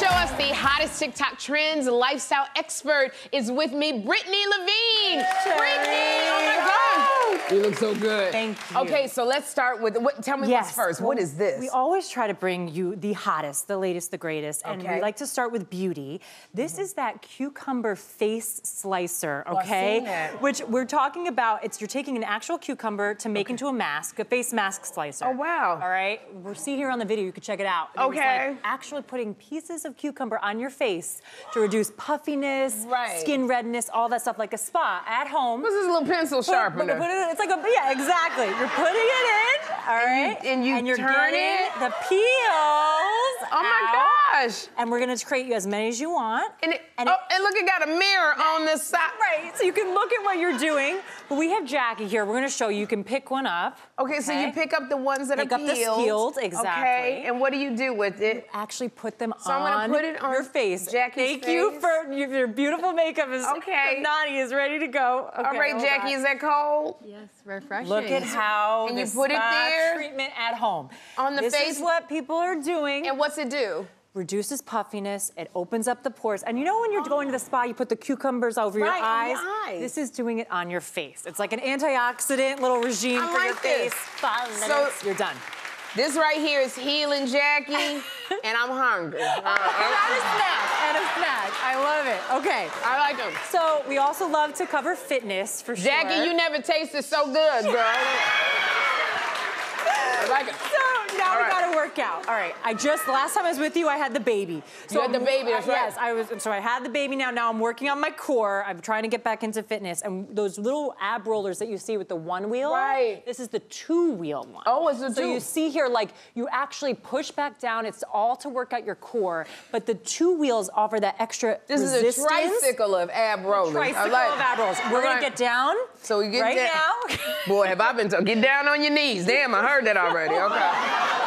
show us the hottest TikTok trends, lifestyle expert is with me, Brittney Levine. Hey. Brittney, oh my God. You look so good. Thank you. Okay, so let's start with, tell me what's first. Well, what is this? We always try to bring you the hottest, the latest, the greatest, and we like to start with beauty. This is that cucumber face slicer, okay? Well, which we're talking about, it's you're taking an actual cucumber to make into a mask, a face mask slicer. Oh, wow. All right, we'll see here on the video, you can check it out. Okay. Like actually putting pieces of cucumber on your face to reduce puffiness, skin redness, all that stuff, like a spa at home. This is a little pencil sharpener. It's like a, exactly. You're putting it in, all right? And you're turning the peels out. And we're gonna create as many as you want. And look, it got a mirror on this side. Right, so you can look at what you're doing. But we have Jackie here. We're gonna show you. You can pick one up. Okay, so you pick up the ones that are peeled. Pick up the peeled, exactly. Okay, and what do you do with it? You actually put them on. So I'm gonna put it on your face. Jackie's face. Thank you for your beautiful makeup. Nani is ready to go. Okay, all right, Jackie, is that cold? Yes, refreshing. Look at how and you put it there. Treatment at home. On the face. This is what people are doing. And what's it do? Reduces puffiness, it opens up the pores. And you know when you're going to the spa, you put the cucumbers over your eyes? This is doing it on your face. It's like an antioxidant little regime for your face. 5 minutes, you're done. This right here is healing, Jackie, and I'm hungry. And a snack. I love it. Okay. I like them. So we also love to cover fitness, for sure. Jackie, you never tasted so good, girl. I like it. So now we gotta work out. All right. Last time I was with you, I had the baby. So you had the baby, that's right. Yes, I had the baby now. I'm working on my core. I'm trying to get back into fitness. And those little ab rollers that you see with the one wheel, this is the two-wheel one. Oh, it's the two. So you see here, like, you actually push back down. It's all to work out your core. But the two wheels offer that extra resistance. This is a tricycle of ab rollers. Tricycle of ab rollers. We're gonna get down. So you get down. Right now. Boy, have I been told. Get down on your knees. Damn, I heard that already. Okay.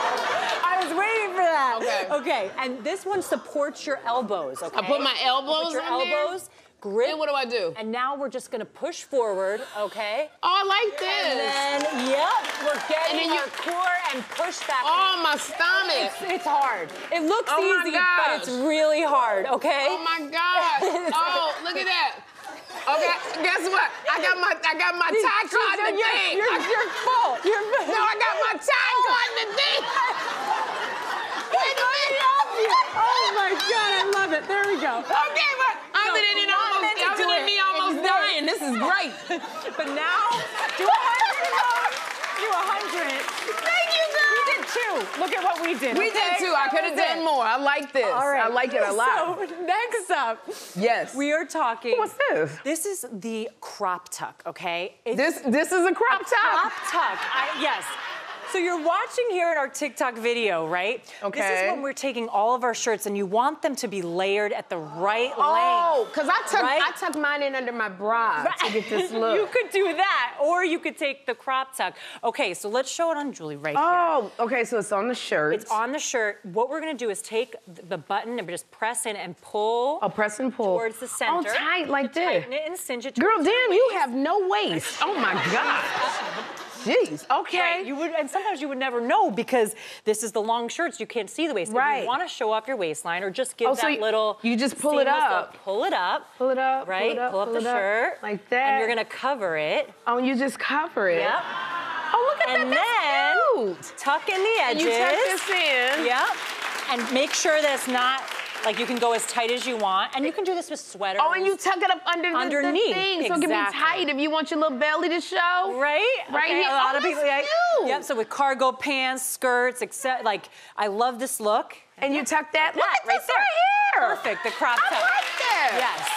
Okay, and this one supports your elbows, okay? I put my elbows in there. Grip. Then what do I do? And now we're just gonna push forward, okay? Oh, I like this. And then, we're getting your core and push back. Oh, my stomach. It's hard. It looks easy, but it's really hard, okay? Oh, my gosh. Oh, look at that. Okay, guess what? I got my tie card in the thing. You're full. No, I got my tie card in the thing. Oh my God, I love it. There we go. Okay, but I'm in me almost dying. This is great. But now, do 100 more. Do 100. Thank you, girl. We did two. Look at what we did. We did two. I could have done more. I like this. All right. I like it a lot. So next up, we are talking. What's this? This is the crop tuck. Okay. This is a crop tuck. Crop tuck. Yes. So you're watching here in our TikTok video, right? Okay. This is when we're taking all of our shirts and you want them to be layered at the right length. Oh, because I tuck mine in under my bra to get this look. You could do that, or you could take the crop tuck. Okay, so let's show it on Julie right here. Oh, okay, so it's on the shirt. It's on the shirt. What we're gonna do is take the button and just press in and pull. Oh, press and pull. Towards the center. Oh, tight like this. Tighten it and cinch it. Girl, damn, you have no waist. Oh my God. Jeez, okay. Right. You would, and sometimes you would never know because this is the long shirts. You can't see the waist. Right. If you want to show off your waistline or just give that little. You just pull it up. Pull it up. Pull it up. Right. Pull up the shirt. Like that. And you're gonna cover it. Oh, and you just cover it. Yep. Oh, look at that. And then tuck in the edges. And you tuck this in. Yep. And make sure that it's not. Like, you can go as tight as you want, and you can do this with sweaters. Oh, and you tuck it up underneath. Thing, so it can be tight if you want your little belly to show. Right? Right here. A lot of people, yep, so with cargo pants, skirts, except, like, I love this look. And you tuck that. Look at this right here. Perfect, the crop tuck. I like this. Yes.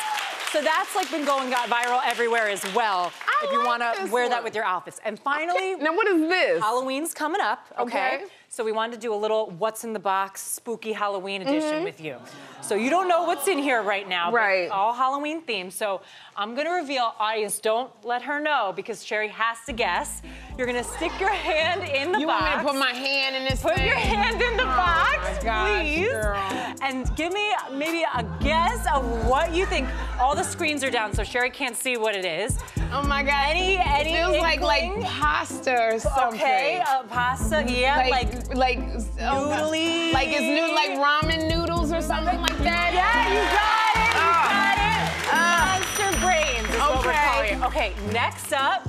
So that's like been going viral everywhere as well. If you want to wear that with your outfits. And finally, now what is this? Halloween's coming up, okay? So we wanted to do a little what's in the box spooky Halloween edition with you. So you don't know what's in here right now, but all Halloween themed. So I'm gonna reveal, audience, don't let her know because Sherri has to guess. You're gonna stick your hand in the box. You want me to put my hand in this thing? Put your hand in the box, please. Girl. And give me maybe a guess of what you think. All the screens are down, so Sherri can't see what it is. Oh my God. Any feels like pasta or something. Okay, pasta, yeah, like noodly. Like it's like ramen noodles or something like Okay, next up,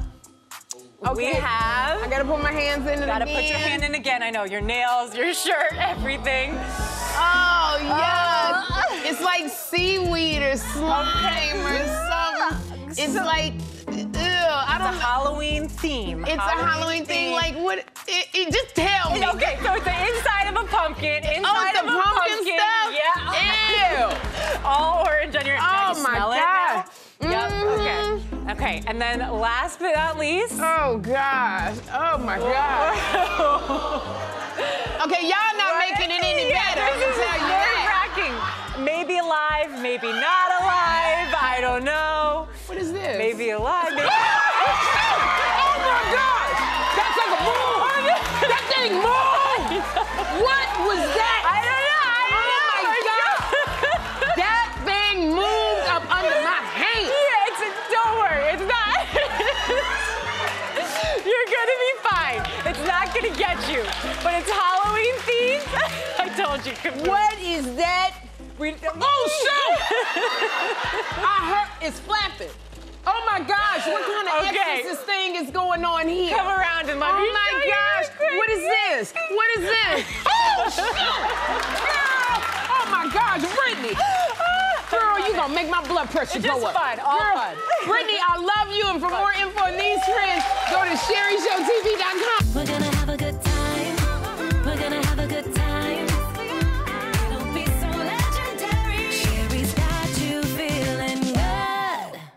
we have... I gotta put my hands in it again. Gotta put your hand in again. I know, your nails, your shirt, everything. Oh, yeah. It's like seaweed or slime or something. It's like... It's a Halloween theme. It's a Halloween thing. Like what? It just tell me. Okay, so it's the inside of a pumpkin. Inside of a pumpkin. Stuff? Yeah. Ew. All orange on your. Oh my god. Yep. Okay. Okay. And then last but not least. Oh gosh. Oh my god. Okay, y'all not making it any better. This is nerve-wracking. Maybe alive. Maybe not alive. I don't know. What is this? Maybe alive. Maybe What was that? I don't know. Oh my God. That thing moved up under my hand. Yeah, don't worry, it's not. You're gonna be fine. It's not gonna get you. But it's Halloween themed. I told you. What is that? Oh shoot! I heard it's flapping. Oh my gosh, what kind of exorcist thing is going on here? Come around and let me show you. Oh my gosh, what is this? What is this? Oh, shit! Girl! Oh my gosh, Brittney! Girl, you're gonna make my blood pressure go up. It's fun, all fun. Brittney, I love you, and for more info on these trends, go to SherriShowTV.com.